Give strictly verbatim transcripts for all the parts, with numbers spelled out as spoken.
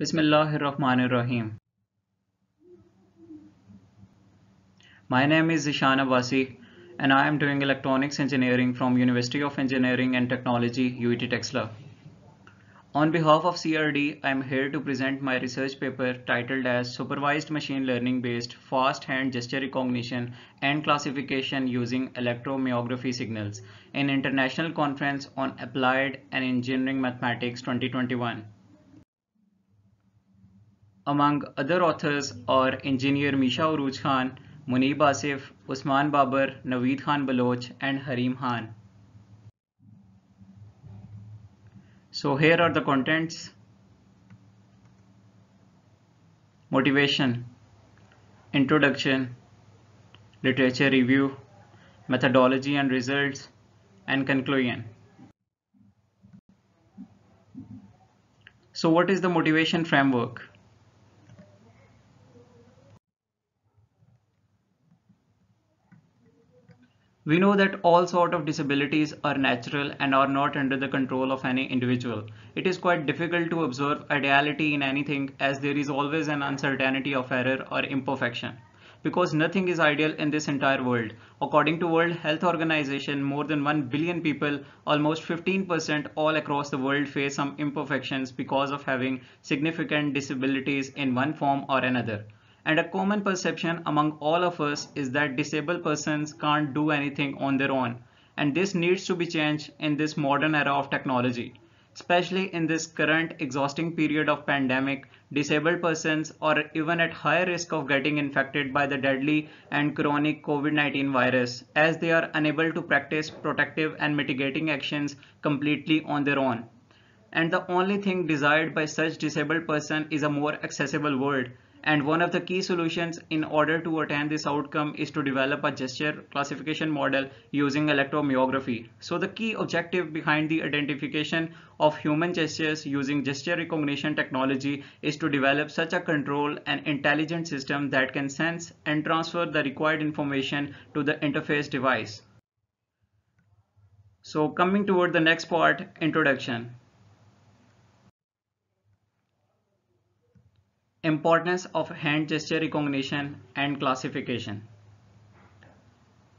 Bismillahirrahmanirrahim. My name is Ishana Vasi and I am doing electronics engineering from University of Engineering and Technology, U E T Taxila. On behalf of C R D, I am here to present my research paper titled as Supervised Machine Learning Based Fast Hand Gesture Recognition and Classification Using Electromyography Signals in International Conference on Applied and Engineering Mathematics twenty twenty-one. Among other authors are engineer Misha Urooj Khan, Muneeba Saeed, Usman Babar, Naveed Khan Baloch and Harim Khan. So here are the contents. Motivation, introduction, literature review, methodology and results, and conclusion. So what is the motivation framework? We know that all sorts of disabilities are natural and are not under the control of any individual. It is quite difficult to observe ideality in anything as there is always an uncertainty of error or imperfection. Because nothing is ideal in this entire world. According to World Health Organization, more than one billion people, almost fifteen percent all across the world, face some imperfections because of having significant disabilities in one form or another. And a common perception among all of us is that disabled persons can't do anything on their own. And this needs to be changed in this modern era of technology. Especially in this current exhausting period of pandemic, disabled persons are even at higher risk of getting infected by the deadly and chronic COVID nineteen virus, as they are unable to practice protective and mitigating actions completely on their own. And the only thing desired by such disabled person is a more accessible world. And one of the key solutions in order to attain this outcome is to develop a gesture classification model using electromyography. So the key objective behind the identification of human gestures using gesture recognition technology is to develop such a controlled and intelligent system that can sense and transfer the required information to the interface device. So coming toward the next part, introduction. Importance of hand gesture recognition and classification.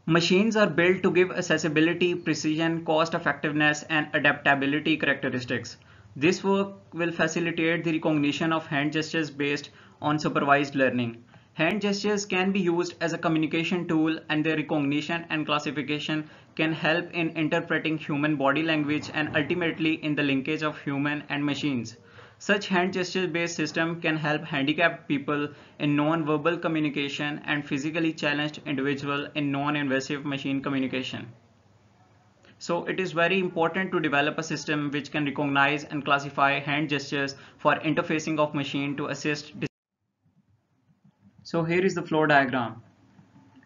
Machines are built to give accessibility, precision, cost effectiveness, and adaptability characteristics. This work will facilitate the recognition of hand gestures based on supervised learning. Hand gestures can be used as a communication tool, and their recognition and classification can help in interpreting human body language and ultimately in the linkage of human and machines. Such hand gesture-based system can help handicapped people in non-verbal communication and physically challenged individuals in non-invasive machine communication. So it is very important to develop a system which can recognize and classify hand gestures for interfacing of machine to assist. So here is the flow diagram.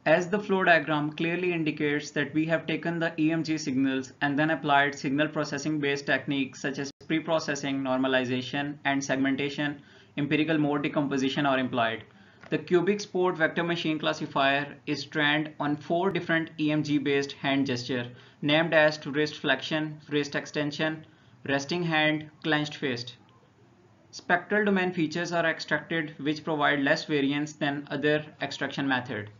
As the flow diagram clearly indicates that we have taken the E M G signals and then applied signal processing based techniques such as pre-processing, normalization, and segmentation, empirical mode decomposition are implied. The Cubic Support Vector Machine classifier is trained on four different E M G-based hand gestures, named as to wrist flexion, wrist extension, resting hand, clenched fist. Spectral domain features are extracted which provide less variance than other extraction methods.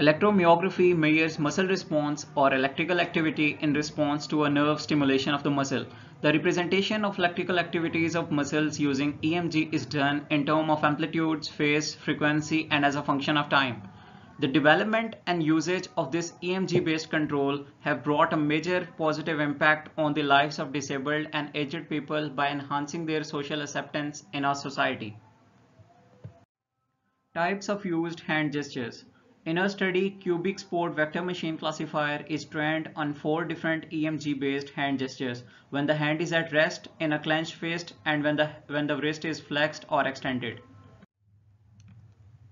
Electromyography measures muscle response or electrical activity in response to a nerve stimulation of the muscle. The representation of electrical activities of muscles using E M G is done in terms of amplitudes, phase, frequency, and as a function of time. The development and usage of this E M G-based control have brought a major positive impact on the lives of disabled and aged people by enhancing their social acceptance in our society. Types of used hand gestures. In our study, Cubic Support Vector Machine classifier is trained on four different E M G-based hand gestures: when the hand is at rest, in a clenched fist, and when the, when the wrist is flexed or extended.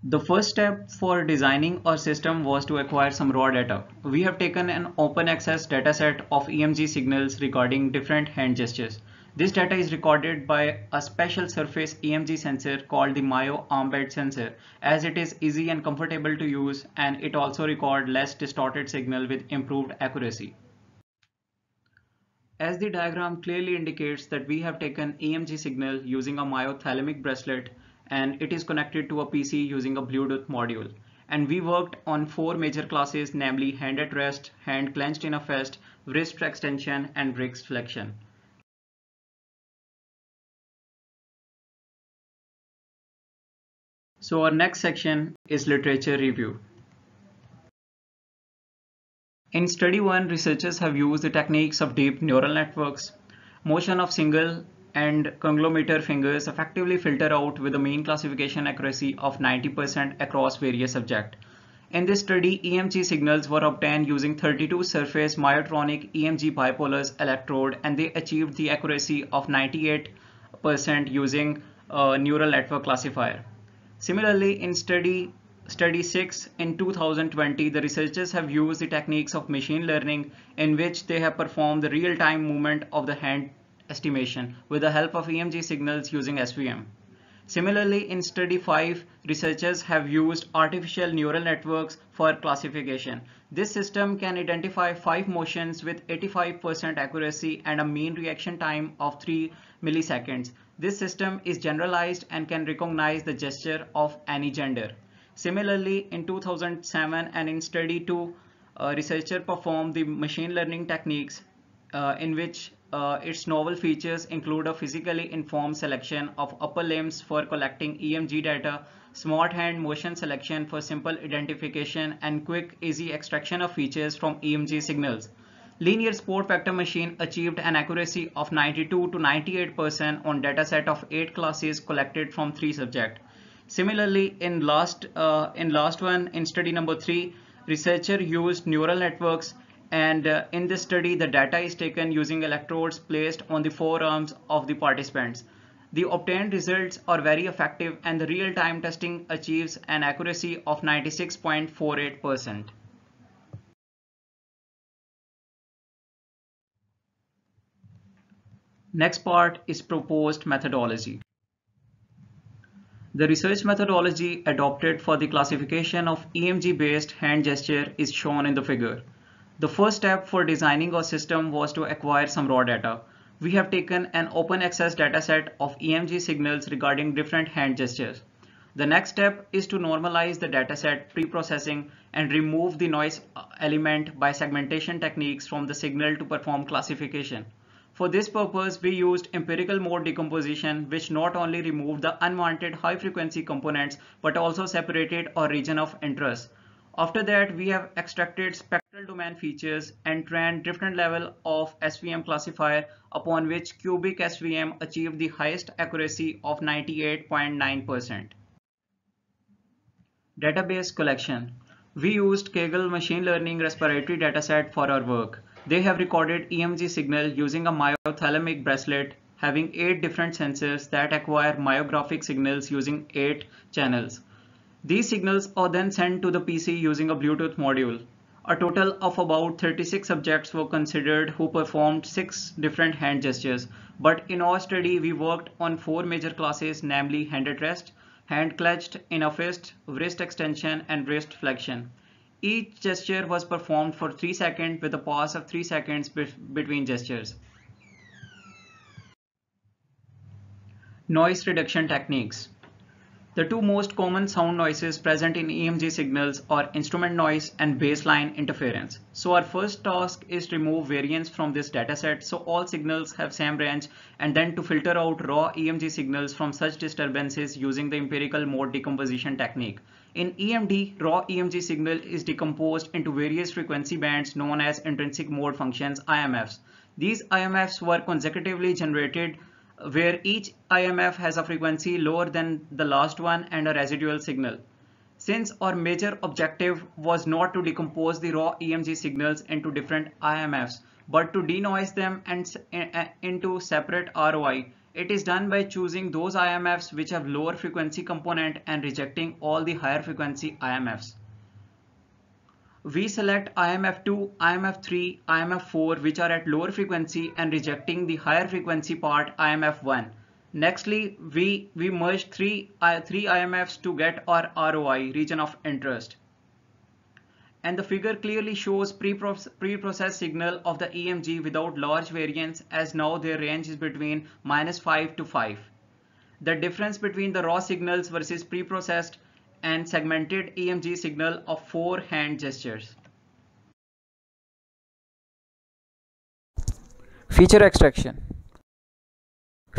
The first step for designing our system was to acquire some raw data. We have taken an open access dataset of E M G signals regarding different hand gestures. This data is recorded by a special surface E M G sensor called the Myo armband sensor, as it is easy and comfortable to use, and it also records less distorted signal with improved accuracy. As the diagram clearly indicates that we have taken E M G signal using a myothalamic bracelet and it is connected to a P C using a Bluetooth module. And we worked on four major classes, namely hand at rest, hand clenched in a fist, wrist extension and wrist flexion. So our next section is literature review. In study one, researchers have used the techniques of deep neural networks. Motion of single and conglometer fingers effectively filter out with a mean classification accuracy of ninety percent across various subjects. In this study, E M G signals were obtained using thirty-two surface myotronic E M G bipolars electrode, and they achieved the accuracy of ninety-eight percent using a neural network classifier. Similarly, in study Study six, in two thousand twenty, the researchers have used the techniques of machine learning in which they have performed the real-time movement of the hand estimation with the help of E M G signals using S V M. Similarly, in study five, researchers have used artificial neural networks for classification. This system can identify five motions with eighty-five percent accuracy and a mean reaction time of three milliseconds. This system is generalized and can recognize the gesture of any gender. Similarly, in two thousand seven and in study two, uh, researcher performed the machine learning techniques uh, in which uh, its novel features include a physically informed selection of upper limbs for collecting E M G data, smart hand motion selection for simple identification, and quick, easy extraction of features from E M G signals. Linear support vector machine achieved an accuracy of ninety-two to ninety-eight percent on dataset of eight classes collected from three subjects. Similarly, in last uh, in last one, in study number three, researcher used neural networks, and uh, in this study the data is taken using electrodes placed on the forearms of the participants. The obtained results are very effective and the real-time testing achieves an accuracy of ninety-six point four eight percent. Next part is proposed methodology. The research methodology adopted for the classification of E M G-based hand gesture is shown in the figure. The first step for designing our system was to acquire some raw data. We have taken an open access dataset of E M G signals regarding different hand gestures. The next step is to normalize the dataset pre-processing and remove the noise element by segmentation techniques from the signal to perform classification. For this purpose, we used empirical mode decomposition, which not only removed the unwanted high frequency components, but also separated our region of interest. After that, we have extracted spectral domain features and trained different level of S V M classifier, upon which cubic S V M achieved the highest accuracy of ninety-eight point nine percent. Database collection. We used Kaggle machine learning respiratory dataset for our work. They have recorded E M G signal using a myothalamic bracelet having eight different sensors that acquire myographic signals using eight channels. These signals are then sent to the P C using a Bluetooth module. A total of about thirty-six subjects were considered who performed six different hand gestures. But in our study, we worked on four major classes, namely hand at rest, hand clenched in a fist, wrist extension, and wrist flexion. Each gesture was performed for three seconds with a pause of three seconds be between gestures. Noise reduction techniques. The two most common sound noises present in E M G signals are instrument noise and baseline interference. So our first task is to remove variance from this dataset so all signals have same range, and then to filter out raw E M G signals from such disturbances using the empirical mode decomposition technique. In E M D, raw E M G signal is decomposed into various frequency bands known as intrinsic mode functions, I M Fs. These I M Fs were consecutively generated where each I M F has a frequency lower than the last one and a residual signal. Since our major objective was not to decompose the raw E M G signals into different I M Fs, but to denoise them and into separate R O I, it is done by choosing those I M Fs which have lower frequency component and rejecting all the higher frequency I M Fs. We select I M F two, I M F three, I M F four which are at lower frequency and rejecting the higher frequency part I M F one. Nextly, we, we merge three, uh, three I M Fs to get our R O I, region of interest. and the figure clearly shows pre-processed signal of the E M G without large variance, as now their range is between minus five to five. The difference between the raw signals versus pre-processed and segmented E M G signal of four hand gestures. Feature extraction.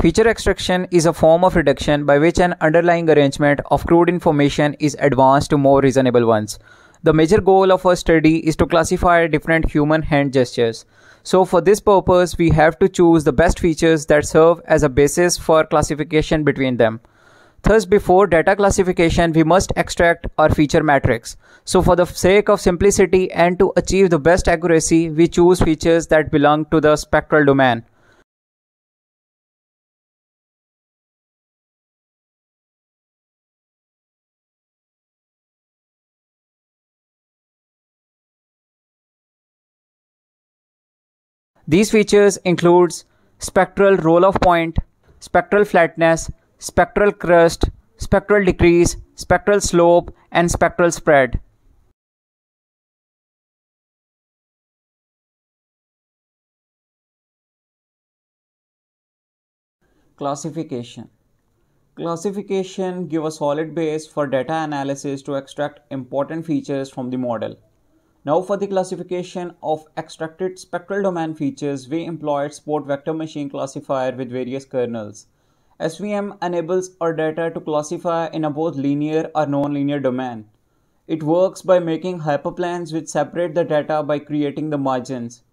Feature extraction is a form of reduction by which an underlying arrangement of crude information is advanced to more reasonable ones. The major goal of our study is to classify different human hand gestures. So for this purpose, we have to choose the best features that serve as a basis for classification between them. Thus, before data classification, we must extract our feature matrix. So for the sake of simplicity and to achieve the best accuracy, we choose features that belong to the spectral domain. These features include spectral roll-off point, spectral flatness, spectral crest, spectral decrease, spectral slope, and spectral spread. Classification. Classification gives a solid base for data analysis to extract important features from the model. Now for the classification of extracted spectral domain features, we employed support vector machine classifier with various kernels. S V M enables our data to classify in a both linear or non-linear domain. It works by making hyperplanes which separate the data by creating the margins.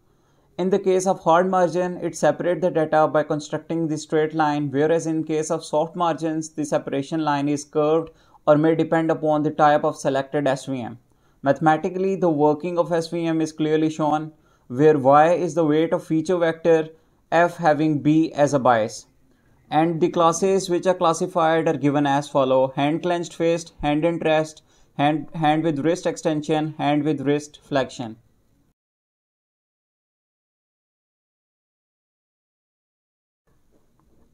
In the case of hard margin, it separates the data by constructing the straight line, whereas in case of soft margins, the separation line is curved or may depend upon the type of selected S V M. Mathematically, the working of S V M is clearly shown, where y is the weight of feature vector, f having b as a bias. And the classes which are classified are given as follow: hand clenched fist, hand in rest, hand, hand with wrist extension, hand with wrist flexion.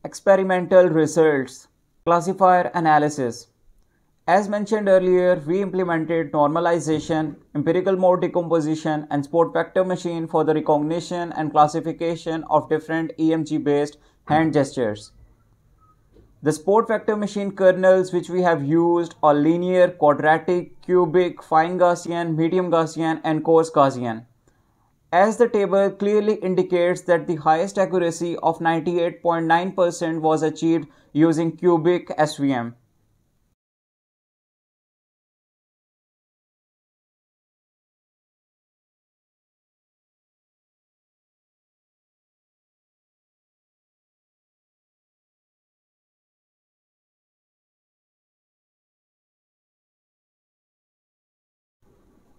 Experimental results. Classifier analysis. As mentioned earlier, we implemented normalization, empirical mode decomposition, and support vector machine for the recognition and classification of different E M G-based hand gestures. The support vector machine kernels which we have used are linear, quadratic, cubic, fine Gaussian, medium Gaussian, and coarse Gaussian. As the table clearly indicates that the highest accuracy of ninety-eight point nine percent was achieved using cubic S V M.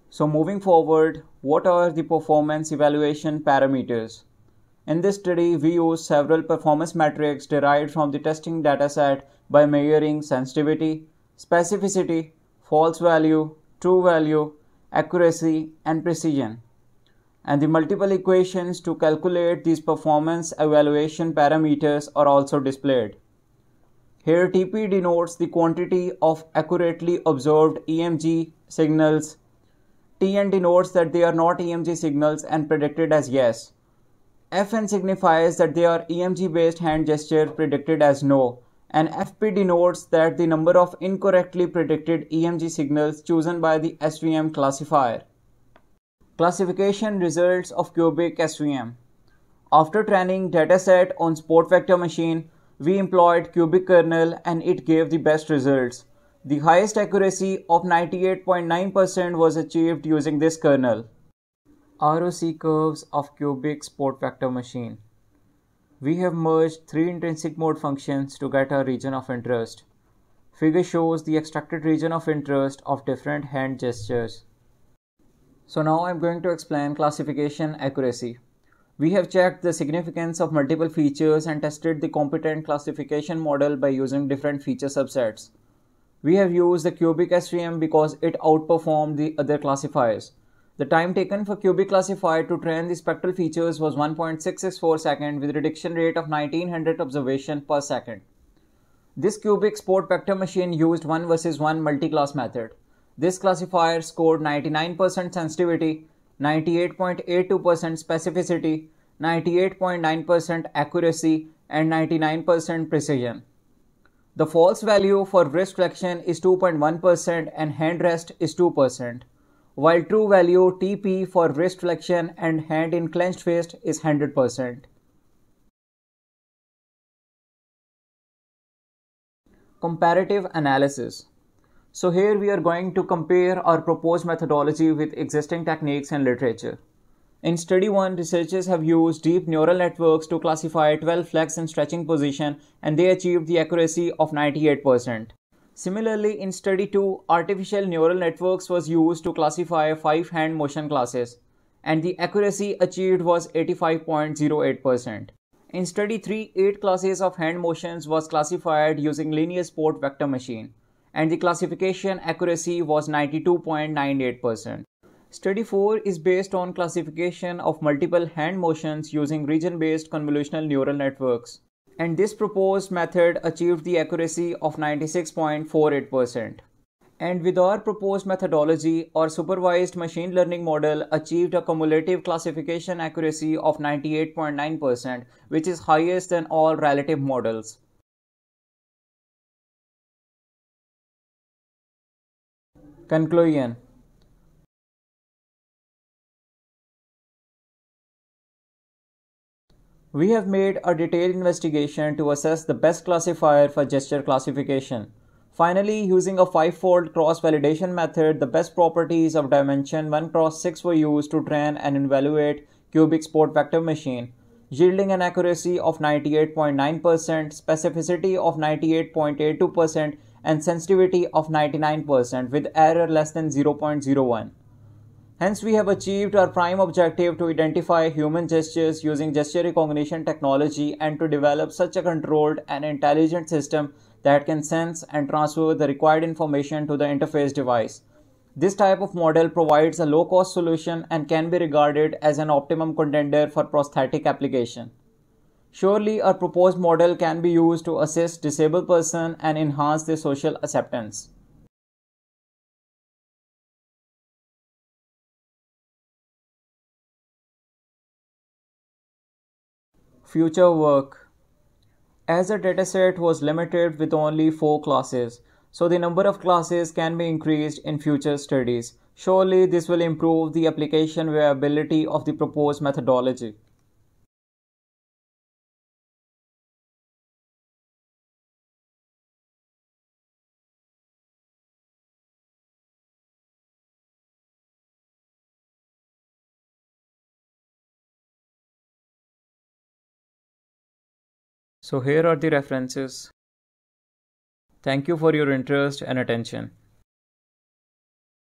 So moving forward, what are the performance evaluation parameters? In this study, we used several performance metrics derived from the testing dataset by measuring sensitivity, specificity, false value, true value, accuracy, and precision, and the multiple equations to calculate these performance evaluation parameters are also displayed. Here, T P denotes the quantity of accurately observed E M G signals. T N denotes that they are not E M G signals and predicted as yes. F N signifies that they are E M G-based hand gestures predicted as no. And F P denotes that the number of incorrectly predicted E M G signals chosen by the S V M classifier. Classification results of cubic S V M. After training dataset on support vector machine, we employed cubic kernel and it gave the best results. The highest accuracy of ninety-eight point nine percent was achieved using this kernel. R O C curves of cubic support vector machine. We have merged three intrinsic mode functions to get our region of interest. Figure shows the extracted region of interest of different hand gestures. So now I'm going to explain classification accuracy. We have checked the significance of multiple features and tested the competent classification model by using different feature subsets. We have used the cubic S V M because it outperformed the other classifiers. The time taken for cubic classifier to train the spectral features was one point six six four seconds with a reduction rate of nineteen hundred observations per second. This cubic support vector machine used one versus one multi-class method. This classifier scored ninety-nine percent sensitivity, ninety-eight point eight two percent specificity, ninety-eight point nine percent accuracy, and ninety-nine percent precision. The false value for wrist flexion is two point one percent and hand rest is two percent, while true value T P for wrist flexion and hand in clenched fist is one hundred percent. Comparative analysis. So here we are going to compare our proposed methodology with existing techniques and literature. In study one, researchers have used deep neural networks to classify twelve flex and stretching position, and they achieved the accuracy of ninety-eight percent. Similarly, in study two, artificial neural networks was used to classify five hand motion classes, and the accuracy achieved was eighty-five point zero eight percent. In study three, eight classes of hand motions was classified using linear support vector machine, and the classification accuracy was ninety-two point nine eight percent. Study four is based on classification of multiple hand motions using region-based convolutional neural networks, and this proposed method achieved the accuracy of ninety-six point four eight percent. And with our proposed methodology, our supervised machine learning model achieved a cumulative classification accuracy of ninety-eight point nine percent, which is highest than all relative models. Conclusion. We have made a detailed investigation to assess the best classifier for gesture classification. Finally, using a five-fold cross-validation method, the best properties of dimension one cross six were used to train and evaluate cubic support vector machine, yielding an accuracy of ninety-eight point nine percent, specificity of ninety-eight point eight two percent, and sensitivity of ninety-nine percent with error less than zero point zero one. Hence, we have achieved our prime objective to identify human gestures using gesture recognition technology and to develop such a controlled and intelligent system that can sense and transfer the required information to the interface device. This type of model provides a low-cost solution and can be regarded as an optimum contender for prosthetic application. Surely, our proposed model can be used to assist disabled persons and enhance their social acceptance. Future work. As the dataset was limited with only four classes, so the number of classes can be increased in future studies. Surely, this will improve the application viability of the proposed methodology. So here are the references. Thank you for your interest and attention.